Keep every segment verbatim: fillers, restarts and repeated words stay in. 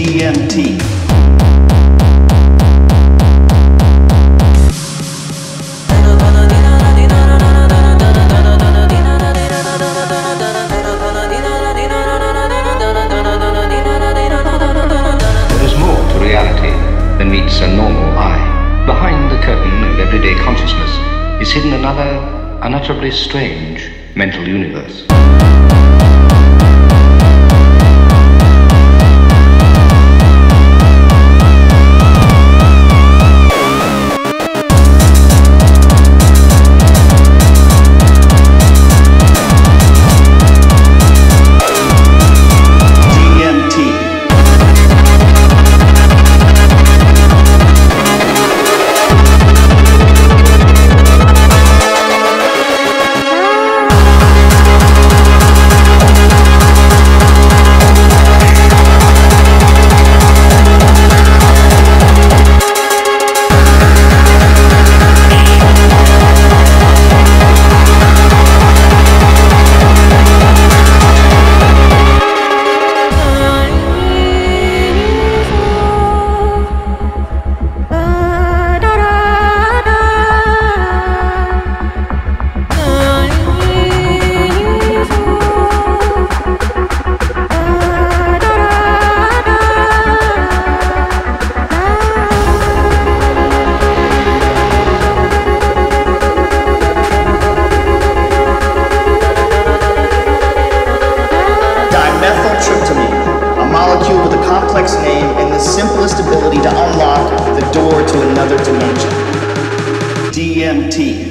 D M T. A normal eye. Behind the curtain of everyday consciousness is hidden another unutterably strange mental universe. D M T.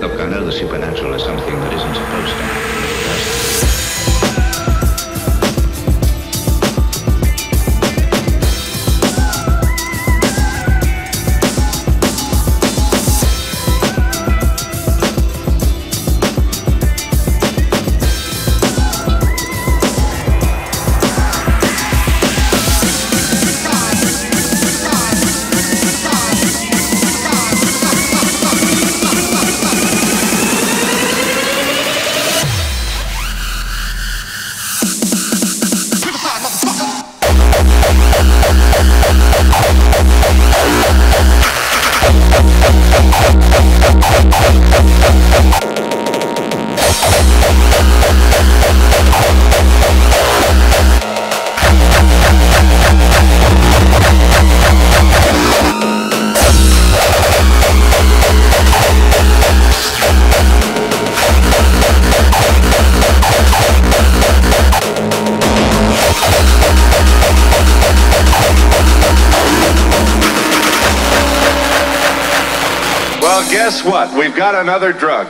Look, I know the supernatural is something that isn't supposed to happen. Well, guess what? We've got another drug.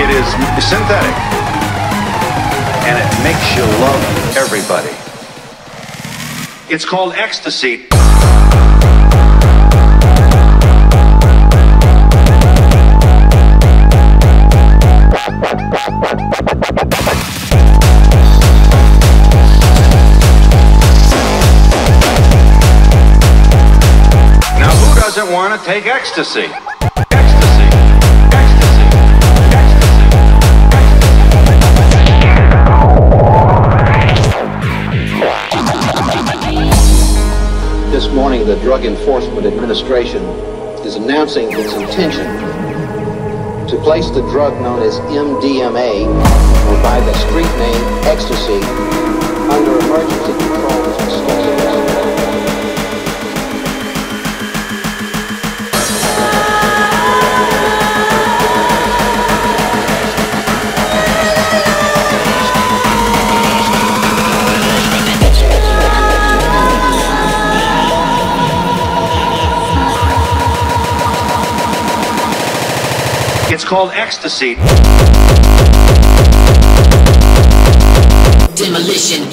It is synthetic, and it makes you love everybody. It's called ecstasy. Now, who doesn't want to take ecstasy? This morning, the Drug Enforcement Administration is announcing its intention to place the drug known as M D M A, or by the street name ecstasy, under emergency control and It's called ecstasy. Demolition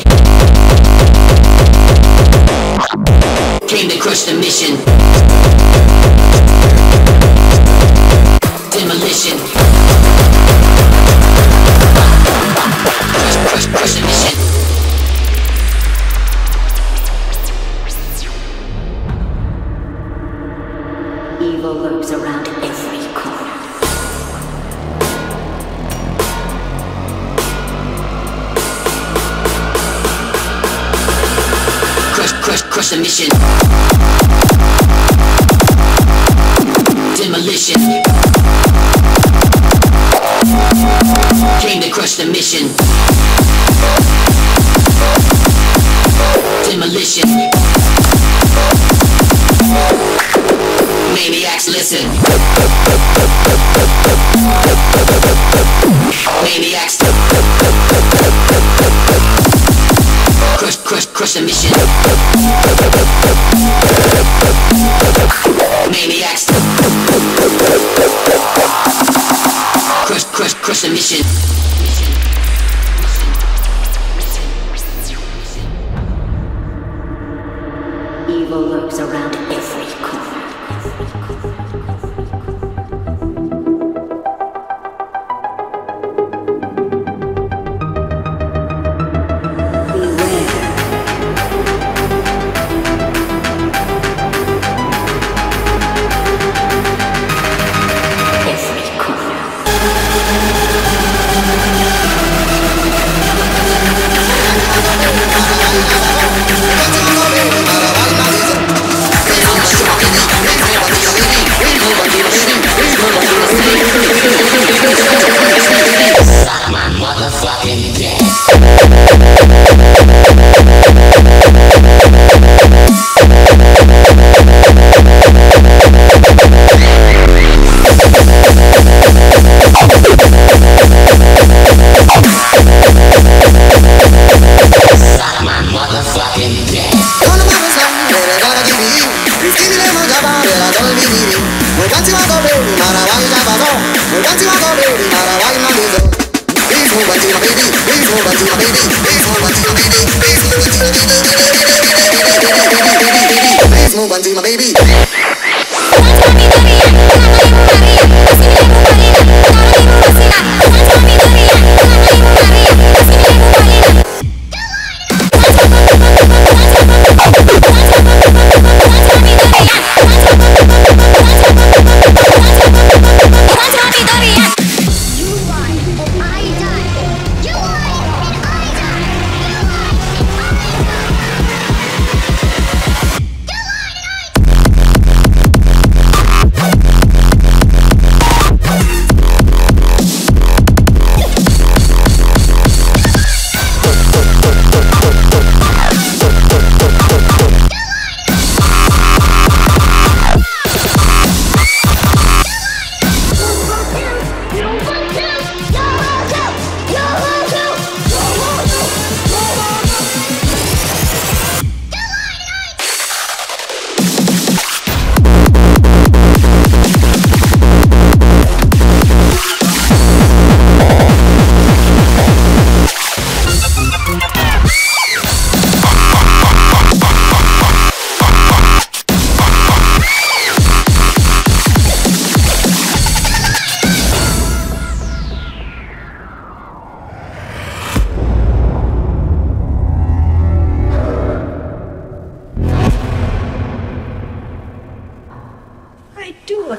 came to crush the mission. Demolition crush, crush, crush the mission. Evil lurks around every corner. Crush, crush the mission. Demolition came to crush the mission. Demolition. Maniacs, listen. Maniacs. Crush, crush, crush the mission. Maniacs. Crush the mission. Evil lurks around every corner. Every corner. Beware. Every corner.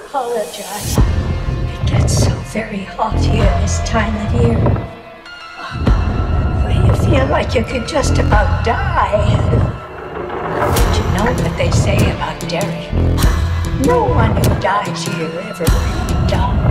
Apologize. It gets so very hot here this time of year. Where you feel like you could just about die. Did you know what they say about Derry? No one who dies here ever really dies.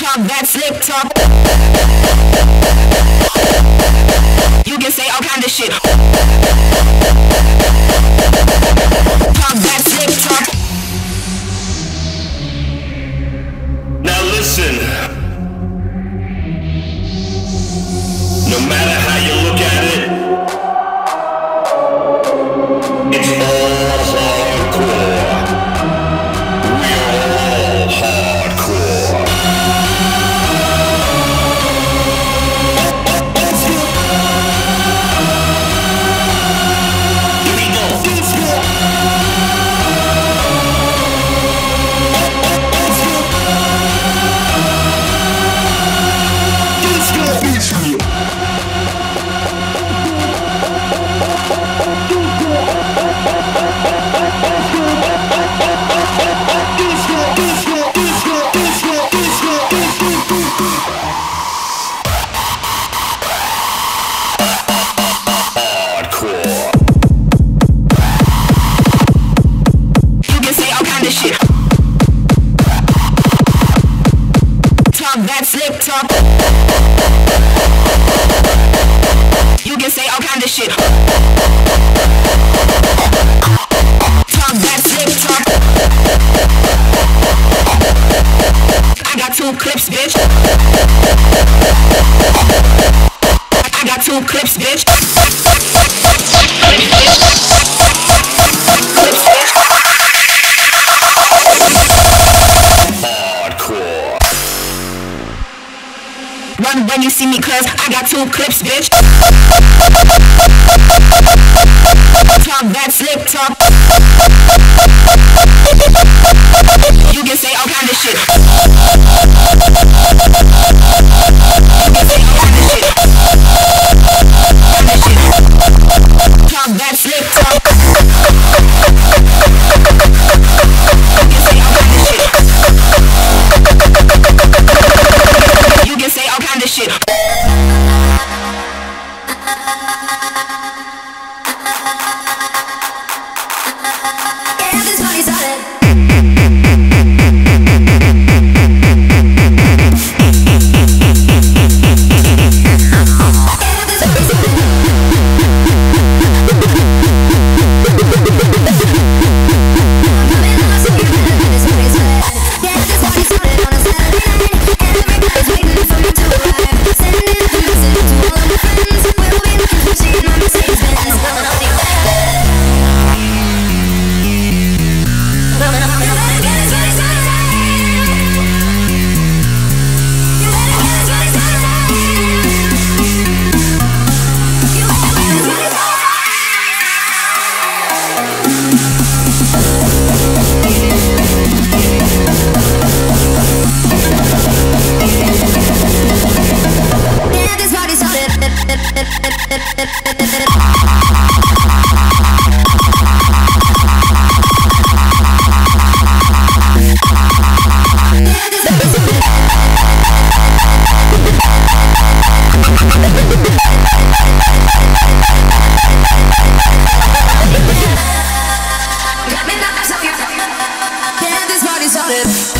Pop that zip top. this shit. Talk that slip talk. You can say all kind of shit. Talk that slip talk. I got two clips, bitch. I got two clips, bitch. Clips, bitch. Run when you see me, cause I got two clips, bitch. Talk that slip talk. You can say all kind of shit. You can say all kind of shit. Kind of shit. Talk that slip talk. You can say all kind of shit. You can say all kind of shit. Got me knocked off your feet. Yeah, this body's on it.